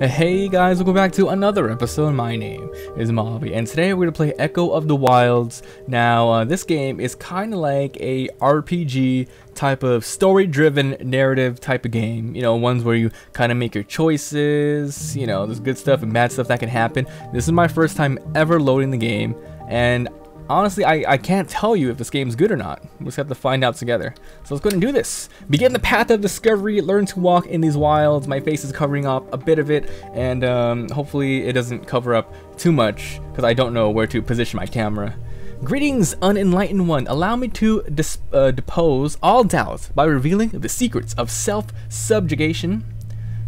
Hey guys, welcome back to another episode. My name is Mabi, and today we're going to play Echo of the Wilds. Now, this game is kind of like a RPG type of story-driven narrative type of game. You know, ones where you kind of make your choices, you know, there's good stuff and bad stuff that can happen. This is my first time ever loading the game, and honestly, I can't tell you if this game's good or not. We'll just have to find out together. So let's go ahead and do this. Begin the path of discovery. Learn to walk in these wilds. My face is covering up a bit of it, and hopefully it doesn't cover up too much, because I don't know where to position my camera. Greetings, unenlightened one. Allow me to depose all doubts by revealing the secrets of self-subjugation,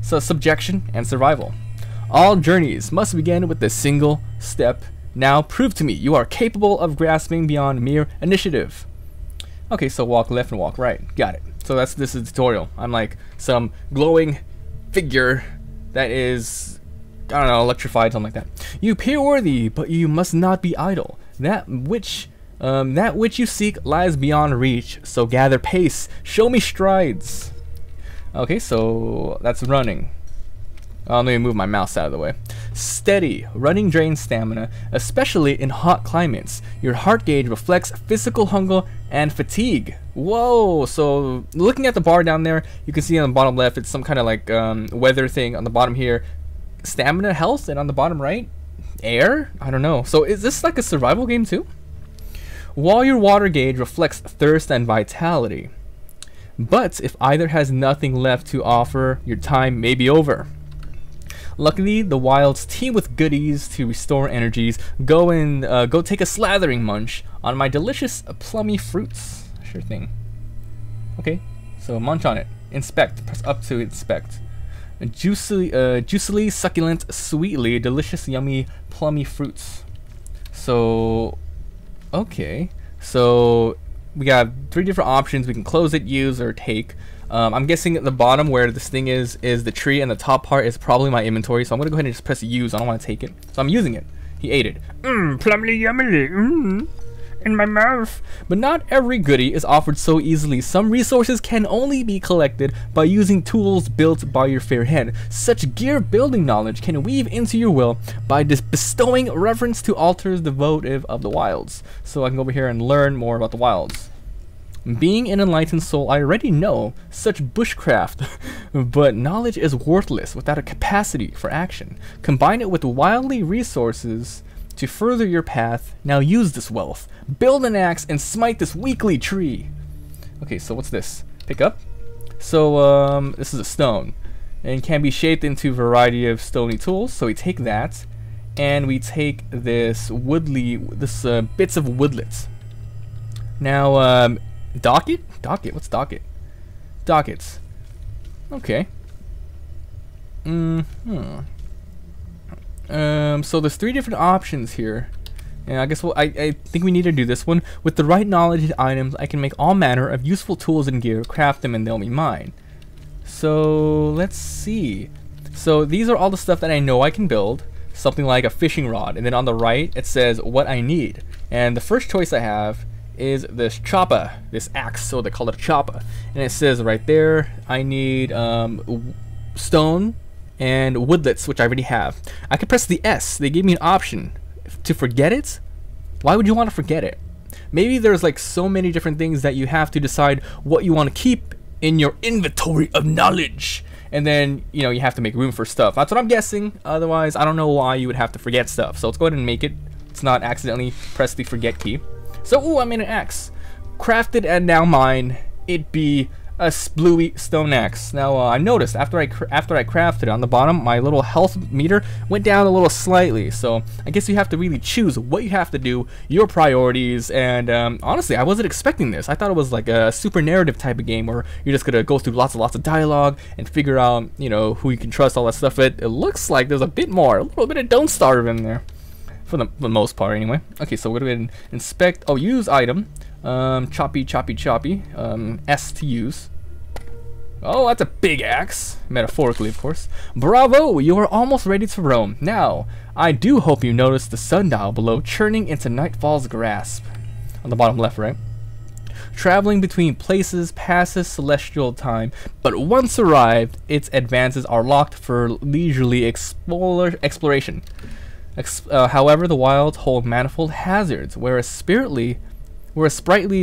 subjection, and survival. All journeys must begin with a single step. Now prove to me you are capable of grasping beyond mere initiative. Okay, so walk left and walk right. Got it. So this is the tutorial. I'm like some glowing figure that is, I don't know, electrified, something like that. You appear worthy, but you must not be idle. That which you seek lies beyond reach. So gather pace. Show me strides. Okay, so that's running. Let me move my mouse out of the way. Steady. Running drains stamina, especially in hot climates. Your heart gauge reflects physical hunger and fatigue. Whoa! So looking at the bar down there, you can see on the bottom left, it's some kind of like weather thing. On the bottom here, stamina, health, and on the bottom right, air? I don't know. So is this like a survival game too? While your water gauge reflects thirst and vitality. But if either has nothing left to offer, your time may be over. Luckily, the wilds teem with goodies to restore energies. Go take a slathering munch on my delicious plummy fruits. Sure thing. Okay, so munch on it. Inspect. Press up to inspect. Juicily, succulent, sweetly, delicious, yummy, plummy fruits. So, okay. So we got three different options. We can close it, use, or take. I'm guessing at the bottom where this thing is the tree, and the top part is probably my inventory. So I'm going to go ahead and just press use. I don't want to take it. So I'm using it. He ate it. Mmm, plumly yummily. Mmm, in my mouth. But not every goodie is offered so easily. Some resources can only be collected by using tools built by your fair hand. Such gear building knowledge can weave into your will by bestowing reverence to altars devotive of the wilds. So I can go over here and learn more about the wilds. Being an enlightened soul, I already know such bushcraft, but knowledge is worthless without a capacity for action. Combine it with wildly resources to further your path. Now use this wealth. Build an axe and smite this weakly tree. Okay, so what's this? Pick up. So this is a stone and can be shaped into a variety of stony tools. So we take that and we take this bits of woodlets. Now, Docket? What's docket? Dockets. Okay. So there's three different options here. And I guess I think we need to do this one. With the right knowledge and items, I can make all manner of useful tools and gear, craft them, and they'll be mine. So let's see. So these are all the stuff that I know I can build. Something like a fishing rod. And then on the right, it says what I need. And the first choice I have is this chopper, this axe, so they call it a chopper. And it says right there, I need stone and woodlets, which I already have. I can press the S. They gave me an option to forget it. Why would you want to forget it? Maybe there's like so many different things that you have to decide what you want to keep in your inventory of knowledge. And then, you know, you have to make room for stuff. That's what I'm guessing. Otherwise, I don't know why you would have to forget stuff. So let's go ahead and make it. Let's not accidentally press the forget key. So, ooh, I made an axe. Crafted and now mine. It be a splooey stone axe. Now, I noticed after I crafted it, on the bottom, my little health meter went down a little slightly. So, I guess you have to really choose what you have to do, your priorities, and honestly, I wasn't expecting this. I thought it was like a super narrative type of game where you're just gonna go through lots and lots of dialogue and figure out, you know, who you can trust, all that stuff. But it looks like there's a bit more, a little bit of Don't Starve in there. For the most part, anyway. Okay, so we're gonna go ahead and inspect. Oh, use item. Choppy. S to use. Oh, that's a big axe. Metaphorically, of course. Bravo, you are almost ready to roam. Now, I do hope you notice the sundial below churning into nightfall's grasp. On the bottom left, right? traveling between places passes celestial time, but once arrived, its advances are locked for leisurely exploration. However, the wilds hold manifold hazards, where a sprightly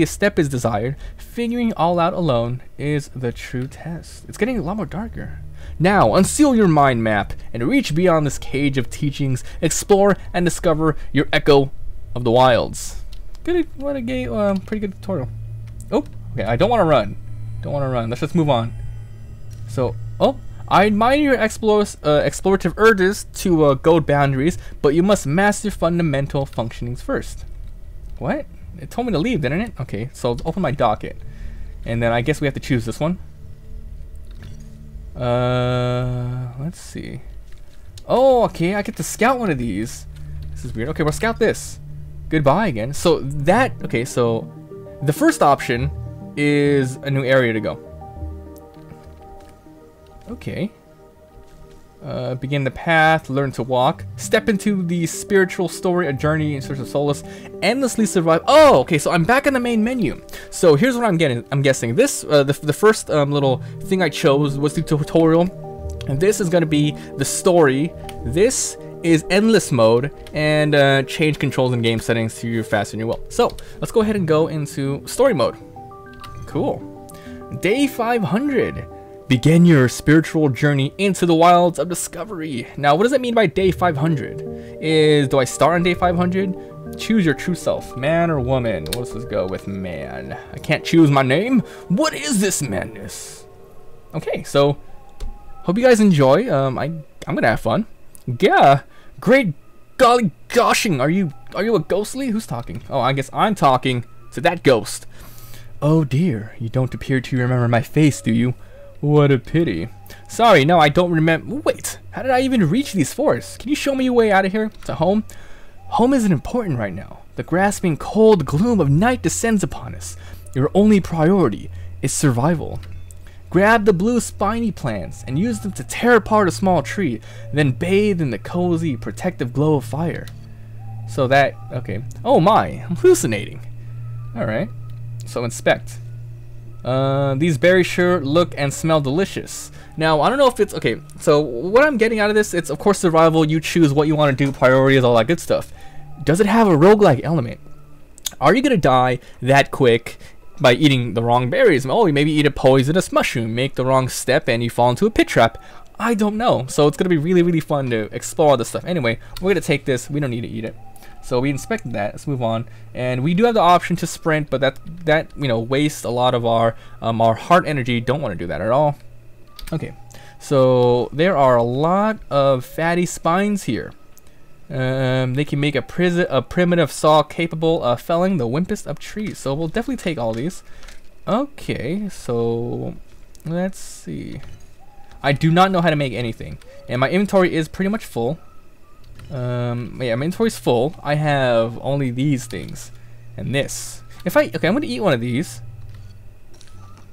step is desired. Figuring all out alone is the true test. It's getting a lot more darker. Now, unseal your mind map and reach beyond this cage of teachings. Explore and discover your Echo of the Wilds. Good, what a game, pretty good tutorial. Oh, okay, I don't want to run. Let's just move on. So, oh, I admire your explorative urges to go boundaries, but you must master fundamental functionings first. What? It told me to leave, didn't it? Okay, so let's open my docket. And then I guess we have to choose this one. Let's see. Oh, okay, I get to scout one of these. This is weird. Okay, we'll scout this. Goodbye again. So that, okay, so the first option is a new area to go. Okay. Begin the path, learn to walk, step into the spiritual story, a journey in search of solace, endlessly survive. Oh, okay, so I'm back in the main menu. So here's what I'm getting. I'm guessing this, the first little thing I chose was the tutorial. And this is going to be the story. This is endless mode, and change controls and game settings to your fast and your will. So let's go ahead and go into story mode. Cool. Day 500. Begin your spiritual journey into the wilds of discovery. Now, what does that mean by day 500? Do I start on day 500? Choose your true self, man or woman. Let's just go with man. I can't choose my name. What is this madness? Okay, so hope you guys enjoy. I'm gonna have fun. Yeah, great golly goshing. Are you a ghostly? Who's talking? Oh, I guess I'm talking to that ghost. Oh dear, you don't appear to remember my face, do you? What a pity. Sorry, no, I don't remember. Wait, how did I even reach these forests? Can you show me a way out of here to home? Home isn't important right now. The grasping cold gloom of night descends upon us. Your only priority is survival. Grab the blue spiny plants and use them to tear apart a small tree, then bathe in the cozy, protective glow of fire. So that, okay. Oh my, I'm hallucinating. All right, so inspect. These berries sure look and smell delicious. Now, I don't know if it's, okay, so what I'm getting out of this, it's of course survival, you choose what you want to do, priorities, all that good stuff. Does it have a roguelike element? Are you going to die that quick by eating the wrong berries? Oh, you maybe eat a poisonous mushroom, make the wrong step, and you fall into a pit trap. I don't know. So it's going to be really, really fun to explore this stuff. Anyway, we're going to take this. We don't need to eat it. So we inspected that. Let's move on. And we do have the option to sprint, but that you know, wastes a lot of our heart energy. Don't want to do that at all. Okay. So there are a lot of fatty spines here. They can make a primitive saw capable of felling the wimpest of trees. So we'll definitely take all these. Okay. So let's see. I do not know how to make anything. And my inventory is pretty much full. Yeah, my inventory's full. I have only these things and this. Okay, I'm gonna eat one of these.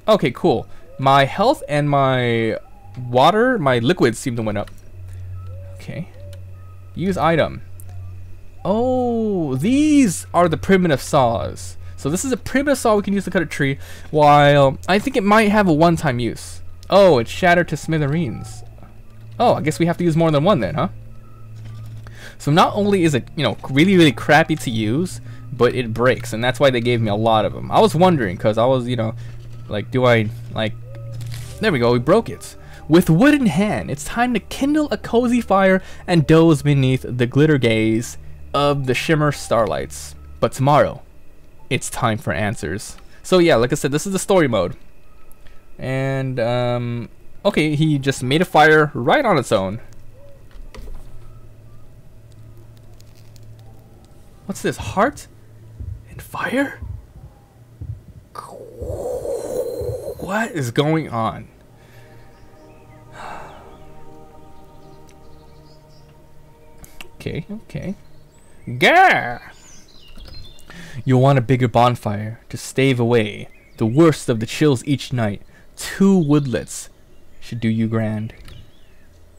Okay, cool. My health and my water, my liquids seem to went up. Okay. Use item. Oh, these are the primitive saws. So this is a primitive saw we can use to cut a tree, while I think it might have a one-time use. Oh, it's shattered to smithereens. Oh, I guess we have to use more than one then, huh? So not only is it, you know, really, really crappy to use, but it breaks, and that's why they gave me a lot of them. I was wondering, because I was, you know, like, do I, like, there we go, we broke it. With wood in hand, it's time to kindle a cozy fire and doze beneath the glitter gaze of the shimmer starlights. But tomorrow, it's time for answers. So yeah, like I said, this is the story mode. And, okay, he just made a fire right on its own. What's this, heart and fire? What is going on? Okay, okay. Gah! You'll want a bigger bonfire to stave away the worst of the chills each night. 2 woodlets should do you grand.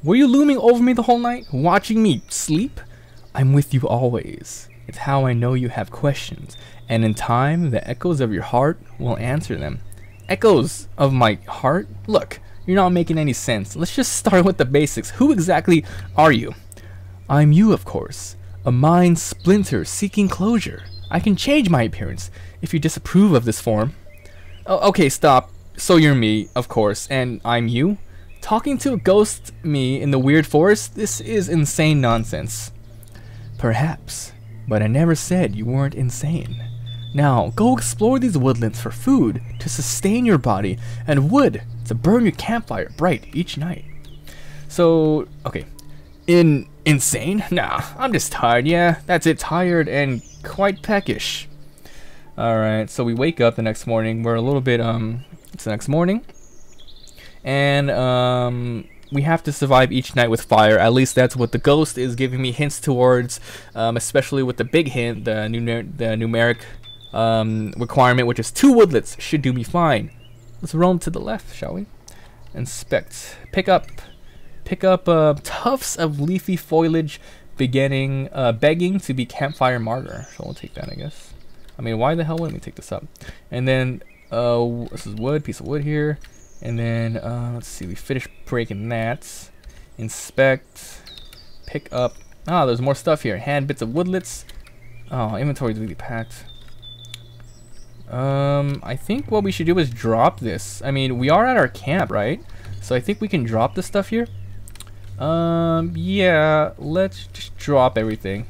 Were you looming over me the whole night, watching me sleep? I'm with you always. It's how I know you have questions, and in time, the echoes of your heart will answer them. Echoes of my heart? Look, you're not making any sense. Let's just start with the basics. Who exactly are you? I'm you, of course. A mind splinter seeking closure. I can change my appearance if you disapprove of this form. Oh, okay, stop. So you're me, of course, and I'm you? Talking to a ghost me in the weird forest? This is insane nonsense. Perhaps, but I never said you weren't insane. Now, go explore these woodlands for food to sustain your body and wood to burn your campfire bright each night. So, okay. Insane? Nah, I'm just tired, yeah. That's it, tired and quite peckish. Alright, so we wake up the next morning. We're a little bit, it's the next morning. And, we have to survive each night with fire. At least that's what the ghost is giving me hints towards, especially with the big hint, the numeric... requirement, which is 2 woodlets, should do me fine. Let's roam to the left, shall we? Inspect. Pick up tufts of leafy foliage, begging to be campfire martyr. So we'll take that, I guess. I mean, why the hell wouldn't we take this up? And then this is wood, piece of wood here. And then let's see, we finish breaking that. Inspect. Pick up. Ah, there's more stuff here. Hand bits of woodlets. Oh, inventory's really packed. I think what we should do is drop this. I mean, we are at our camp, right? So I think we can drop this stuff here. Yeah, let's just drop everything.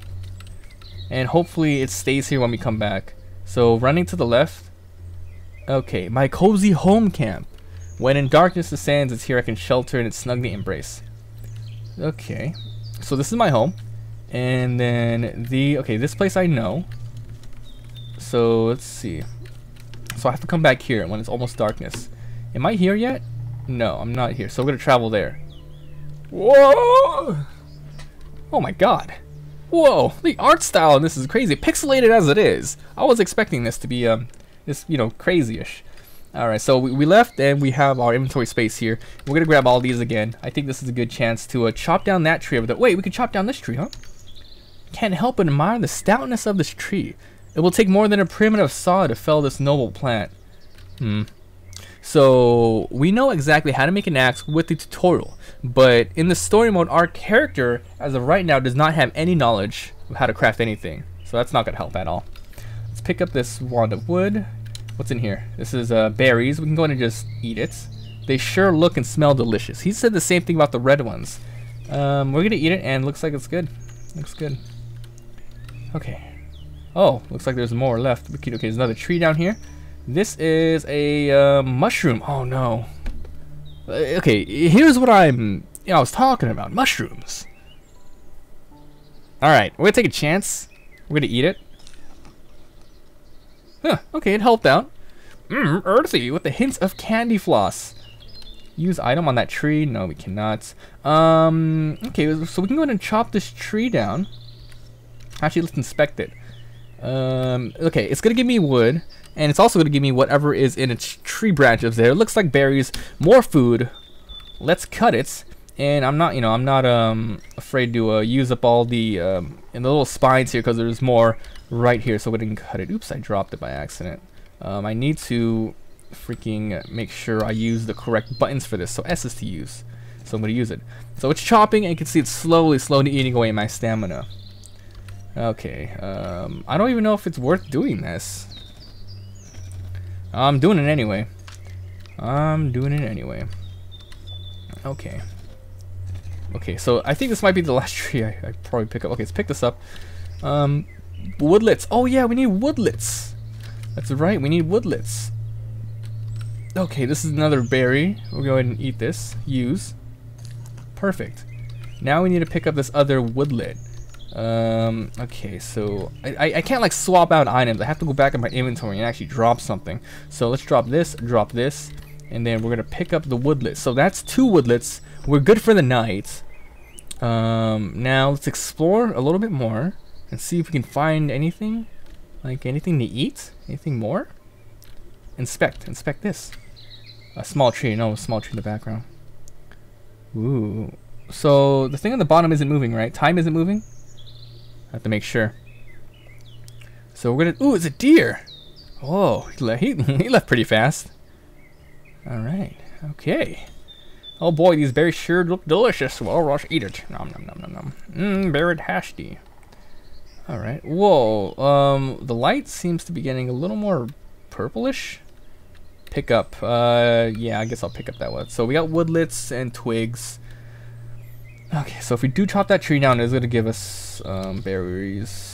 And hopefully it stays here when we come back. So running to the left. Okay, my cozy home camp. When in darkness the sands, it's here I can shelter and it's snugly embrace. Okay, so this is my home. And then okay, this place I know. So let's see. So I have to come back here when it's almost darkness. Am I here yet? No, I'm not here. So we're gonna travel there. Whoa! Oh my god. Whoa! The art style in this is crazy. Pixelated as it is. I was expecting this to be this, you know, crazy-ish. Alright, so we left and we have our inventory space here. We're gonna grab all these again. I think this is a good chance to chop down that tree over there. Wait, we could chop down this tree, huh? Can't help but admire the stoutness of this tree. It will take more than a primitive saw to fell this noble plant. So we know exactly how to make an axe with the tutorial, but in the story mode, our character as of right now does not have any knowledge of how to craft anything. So that's not gonna help at all. Let's pick up this wand of wood. What's in here? This is berries. We can go in and just eat it. They sure look and smell delicious. He said the same thing about the red ones. We're gonna eat it and looks like it's good. Looks good. Okay. Oh, looks like there's more left. Okay, there's another tree down here. This is a mushroom. Oh no. Okay, here's what I was talking about. Mushrooms. Alright, we're gonna take a chance. We're gonna eat it. Huh, okay, it helped out. Earthy with the hints of candy floss. Use item on that tree. No, we cannot. Okay, so we can go ahead and chop this tree down. Actually, let's inspect it. Okay, it's gonna give me wood, and it's also gonna give me whatever is in its tree branches there. It looks like berries, more food. Let's cut it, and I'm not afraid to use up all the and the little spines here because there's more right here. So we didn't cut it. Oops, I dropped it by accident. I need to freaking make sure I use the correct buttons for this. So S is to use. So I'm gonna use it. So it's chopping, and you can see it's slowly eating away my stamina. Okay, I don't even know if it's worth doing this. I'm doing it anyway. Okay. Okay, so I think this might be the last tree I probably pick up. Okay, let's pick this up. Woodlets. Oh yeah, we need woodlets. That's right, we need woodlets. Okay, this is another berry. We'll go ahead and eat this. Use. Perfect. Now we need to pick up this other woodlet. Okay, so I can't like swap out items. I have to go back in my inventory and actually drop something. So let's drop this, and then we're gonna pick up the woodlet. So that's 2 woodlets. We're good for the night. Now let's explore a little bit more and see if we can find anything, like anything to eat, anything more. Inspect this. A small tree, no, a small tree in the background. Ooh. So the thing on the bottom isn't moving, right? Time isn't moving. Have to make sure. So we're gonna, ooh, it's a deer. Oh, he left pretty fast. All right, okay. Oh boy, these berries sure look delicious. Well, Rosh, eat it. Nom nom nom nom nom. Mmm, berried hashti. All right, whoa. The light seems to be getting a little more purplish. Pick up, yeah, I guess I'll pick up that one. So we got woodlets and twigs. Okay, so if we do chop that tree down, it's gonna give us berries.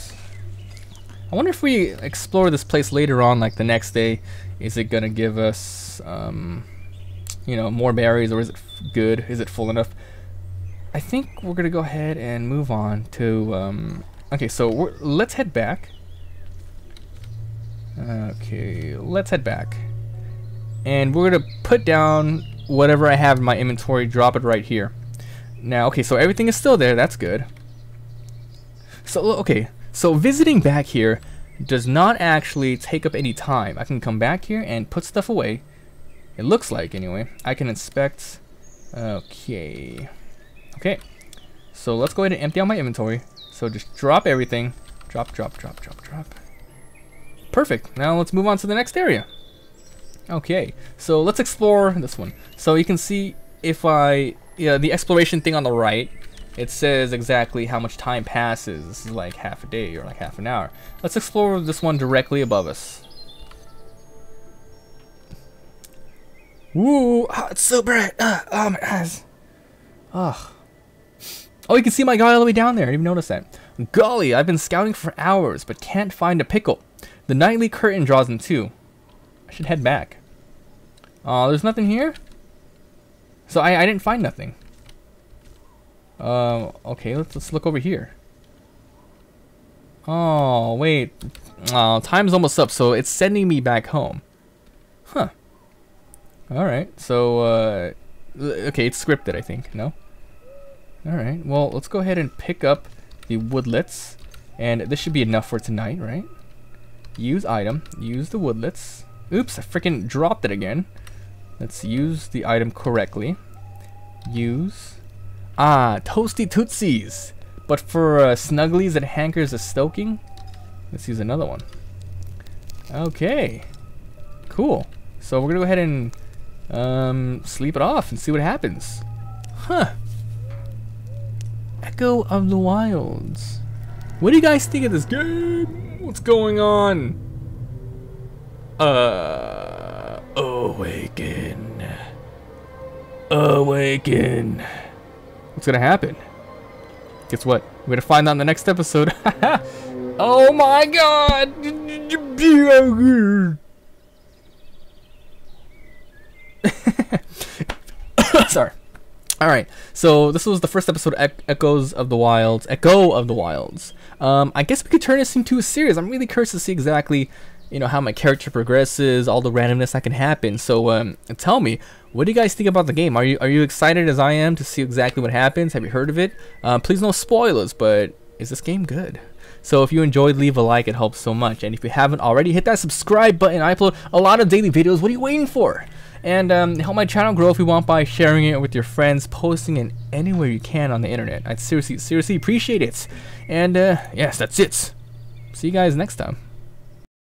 I wonder if we explore this place later on, like the next day, is it gonna give us, you know, more berries, or is it good? Is it full enough? I think we're gonna go ahead and move on to, okay, so let's head back. Okay, let's head back. And we're gonna put down whatever I have in my inventory, drop it right here. Now, okay, so everything is still there, that's good. So, okay, so visiting back here does not actually take up any time. I can come back here and put stuff away. It looks like, anyway. I can inspect, okay. Okay, so let's go ahead and empty out my inventory. So just drop everything, drop, drop, drop, drop, drop. Perfect, now let's move on to the next area. Okay, so let's explore this one. So you can see if I, yeah, the exploration thing on the right, it says exactly how much time passes. This is like half a day or like half an hour. Let's explore this one directly above us. Woo, oh, it's so bright. Oh my eyes. Oh. Oh, you can see my guy all the way down there. I didn't even notice that. Golly, I've been scouting for hours but can't find a pickle. The nightly curtain draws in two. I should head back. Oh, there's nothing here? So I didn't find nothing. Okay, let's look over here. Oh, wait. Oh, time's almost up, so it's sending me back home. Huh. Alright, so, okay, it's scripted, I think, no? Alright, well, let's go ahead and pick up the woodlets. And this should be enough for tonight, right? Use item, use the woodlets. Oops, I freaking dropped it again. Let's use the item correctly. Use. Ah, Toasty Tootsies. But for Snugglies and Hankers of Stoking, let's use another one. Okay. Cool. So we're going to go ahead and sleep it off and see what happens. Huh. Echo of the Wilds. What do you guys think of this game? What's going on? Awaken. Awaken. What's gonna happen? Guess what? We're gonna find out in the next episode. Oh my god! Sorry. Alright, so this was the first episode of Echoes of the Wilds. Echo of the Wilds. I guess we could turn this into a series. I'm really curious to see exactly, you know, how my character progresses, all the randomness that can happen. So tell me, what do you guys think about the game? Are you excited as I am to see exactly what happens? Have you heard of it? Please no spoilers, but is this game good? So if you enjoyed, leave a like, it helps so much. And if you haven't already, hit that subscribe button. I upload a lot of daily videos. What are you waiting for? And help my channel grow if you want by sharing it with your friends, posting it anywhere you can on the internet. I'd seriously appreciate it. And yes, that's it. See you guys next time.